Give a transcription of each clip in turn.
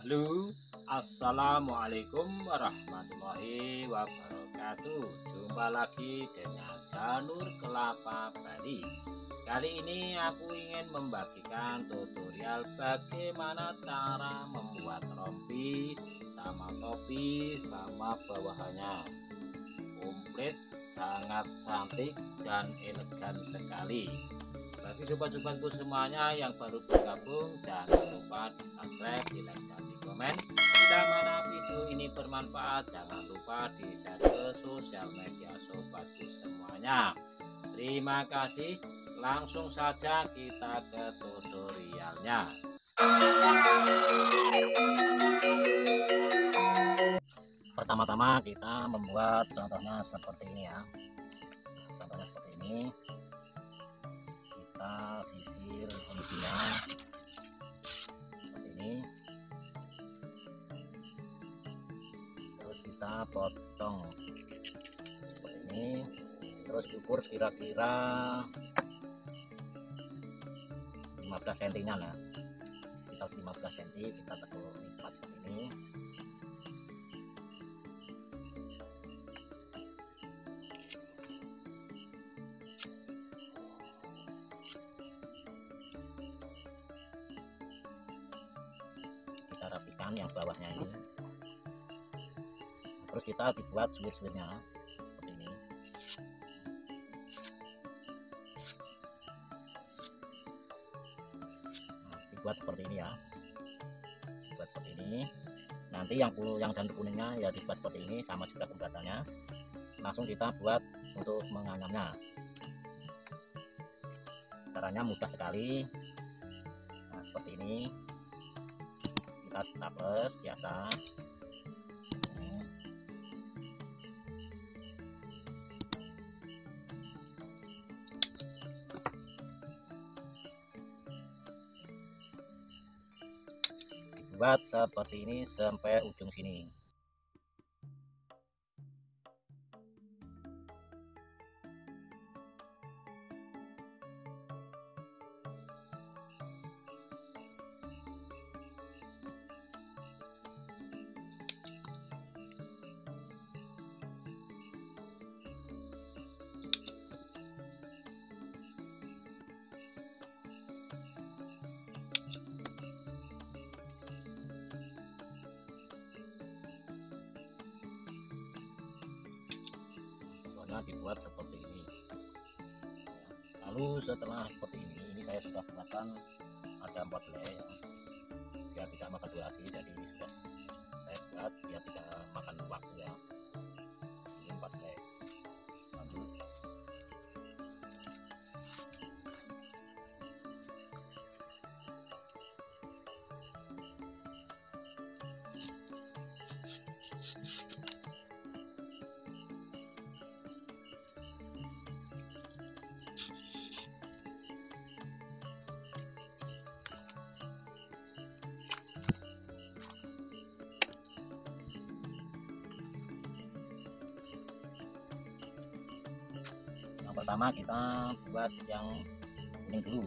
Halo, assalamualaikum warahmatullahi wabarakatuh. Jumpa lagi dengan Janur Kelapa Bali. Kali ini aku ingin membagikan tutorial bagaimana cara membuat rompi sama topi sama bawahannya. Komplit, sangat cantik dan elegan sekali. Bagi sobat-sobatku semuanya yang baru bergabung, jangan lupa di subscribe, di like, dan di komen. Bila mana video ini bermanfaat, jangan lupa di share ke sosial media sobatku semuanya. Terima kasih. Langsung saja kita ke tutorialnya. Pertama-tama kita membuat contohnya seperti ini ya. Contohnya seperti ini. Kita sisir rompinya seperti ini, terus kita potong seperti ini, terus ukur kira-kira 15 cm nya lah. Kita 15 cm kita tekuk lipat seperti ini. Rapikan yang bawahnya ini, terus kita dibuat sulit-sulitnya seperti ini. Nah, dibuat seperti ini ya, dibuat seperti ini. Nanti yang janur kuningnya ya dibuat seperti ini, sama juga keberatannya. Langsung kita buat untuk mengancamnya. Caranya mudah sekali. Nah, seperti ini. Kita staples biasa ini. Dibuat seperti ini sampai ujung sini. Dibuat seperti ini. Lalu setelah seperti ini saya sudah gunakan ada 4 helai biar tidak makan durasi, jadi ini sudah saya buat biar tidak makan waktu ya. Ini 4 helai. Lalu pertama kita buat yang kuning dulu.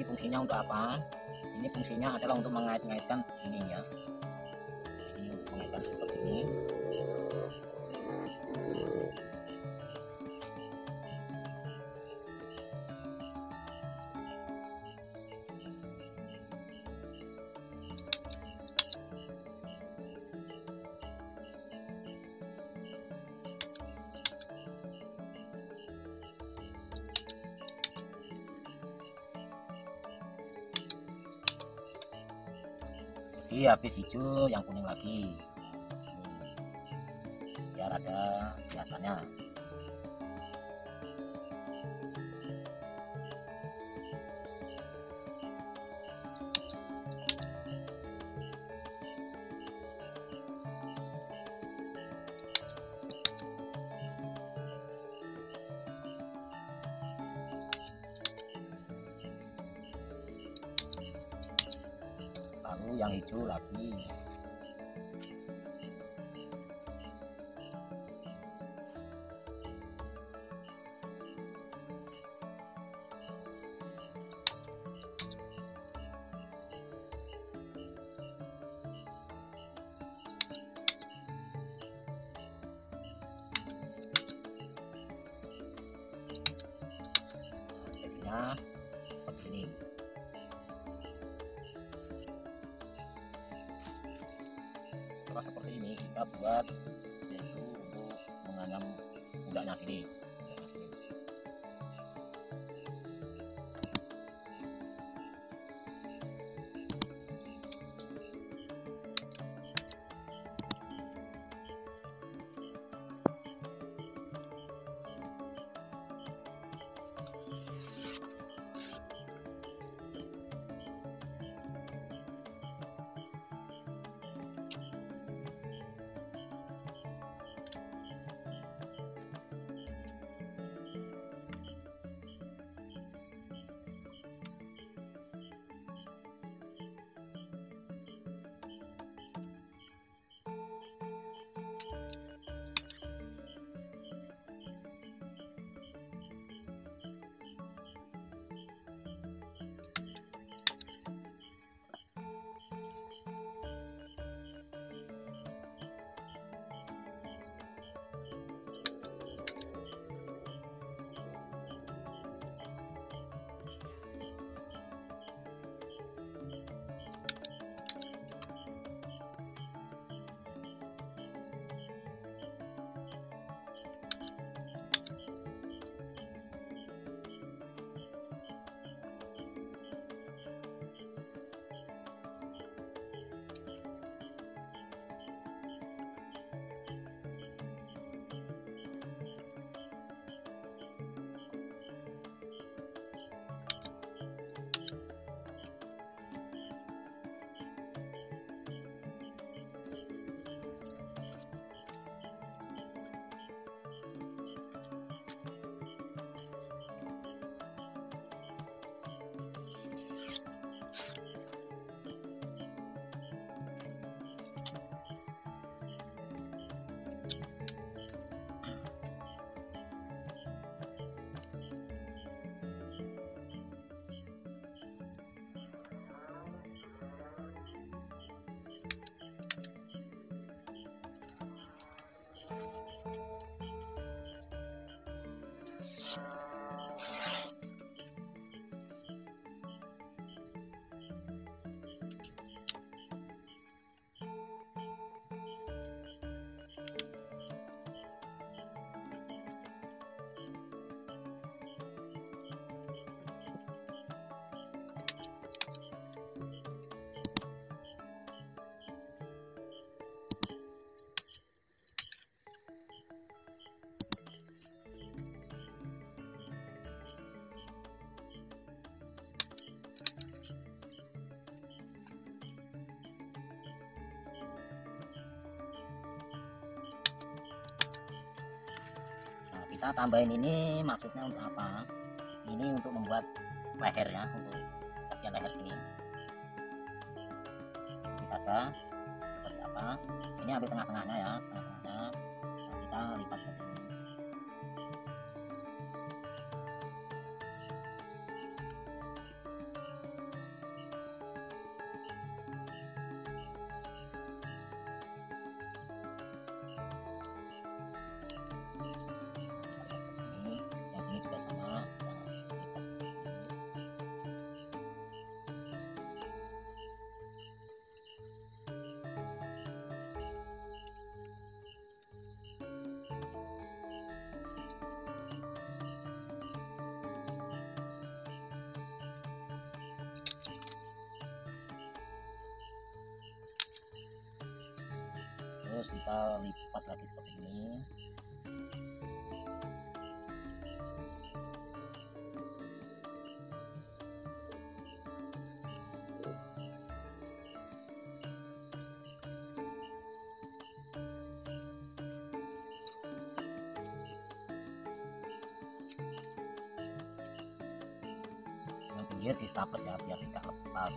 Ini fungsinya untuk apa? Ini fungsinya adalah untuk mengait-ngaitkan ini ya. Ini untuk mengaitkan seperti ini. Jadi habis hijau yang kuning lagi biar ada biasanya. satu, yang hijau lagi. Nah, begini. Setelah seperti ini kita buat yaitu untuk menanam pundaknya sini. Kita tambahin ini maksudnya untuk apa? Ini untuk membuat lehernya, untuk bagian leher ini. Ini saja seperti apa? Ini ambil tengah-tengahnya ya, tengah-tengahnya. Nah, kita lipat seperti ini. Terus kita lipat lagi seperti ini. Yang pinggir di staker ya, biar tidak lepas.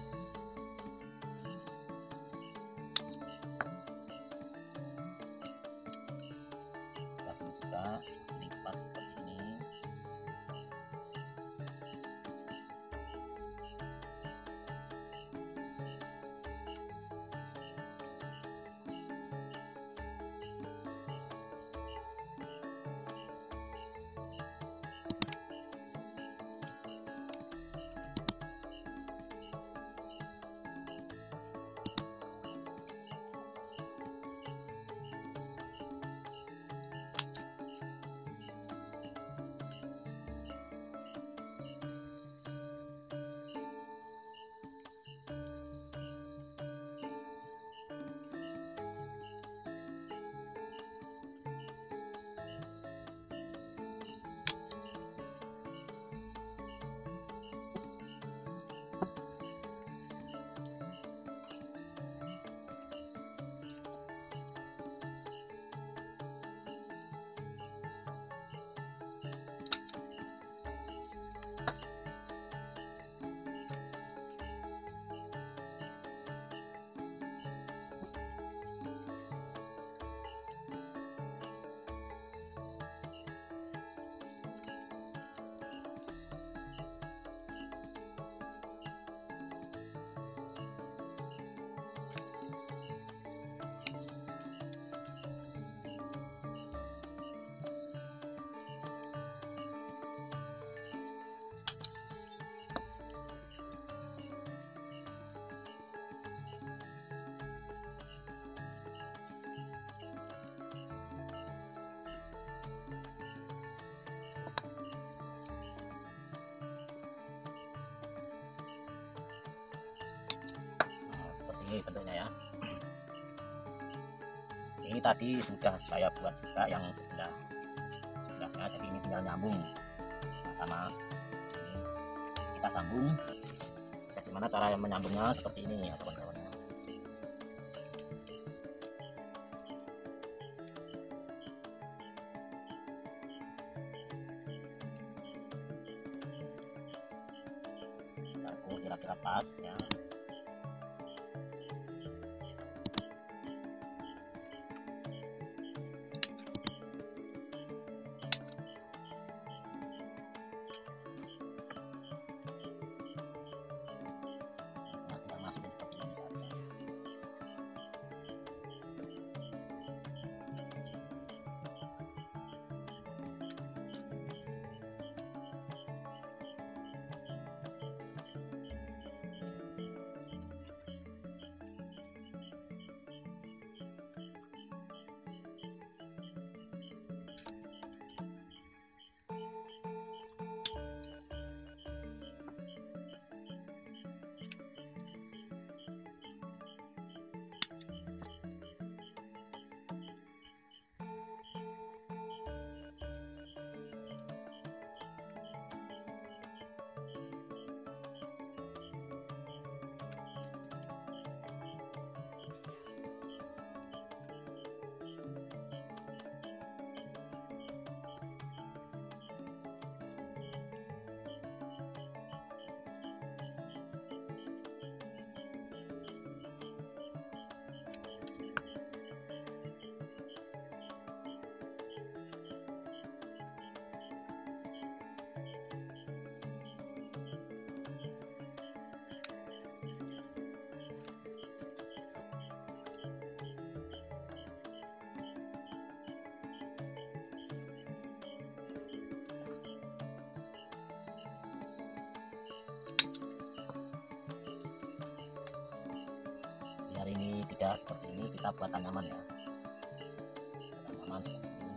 ini bentuknya ya. Ini tadi sudah saya buat juga yang sebelahnya, jadi ini tinggal nyambung sama ini. Kita sambung. Bagaimana cara yang menyambungnya seperti ini ya teman-teman. Kira-kira pas ya. Seperti ini kita buat tanaman ya, tanaman seperti ini.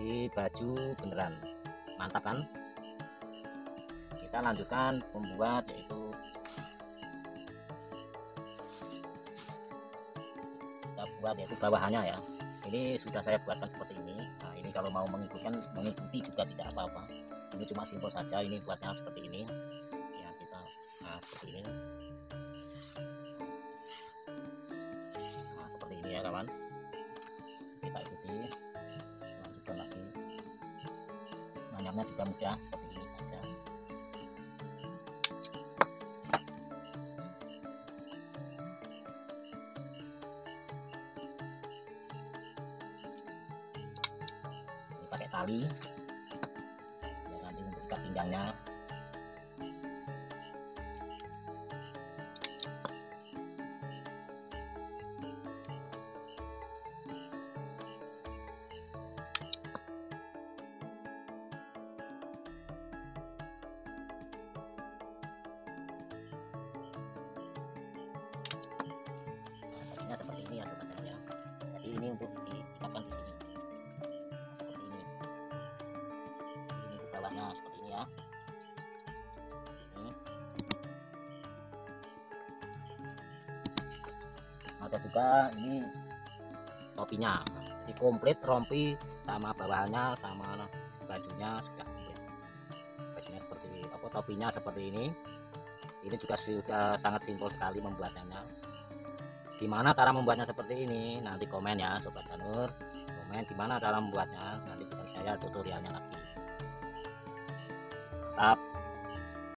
jadi baju beneran, mantap kan? Kita lanjutkan membuat, yaitu kita buat yaitu bawahannya ya. Ini sudah saya buatkan seperti ini. Nah, ini kalau mau mengikuti juga tidak apa-apa. Ini cuma simpel saja, ini buatnya seperti ini ya, kita seperti ini. Nah, seperti ini ya kawan, kita ikuti, lanjutkan lagi. Nanyamnya juga mudah seperti ini saja. Ini pakai tali ya, nanti untuk ikat pinggangnya. Seperti ini ya sobat saya. Jadi ini untuk diikatkan di sini. Seperti ini. Ini bawahnya seperti ini ya. Ini. Ada juga ini topinya. Jadi komplit, rompi sama bawahannya sama bajunya sudah komplit. Bajunya seperti apa? Topinya seperti ini. Ini juga sudah sangat simpel sekali membuatnya. Gimana cara membuatnya seperti ini, nanti komen ya sobat Janur, komen gimana cara membuatnya, nanti saya tutorialnya lagi. Tetap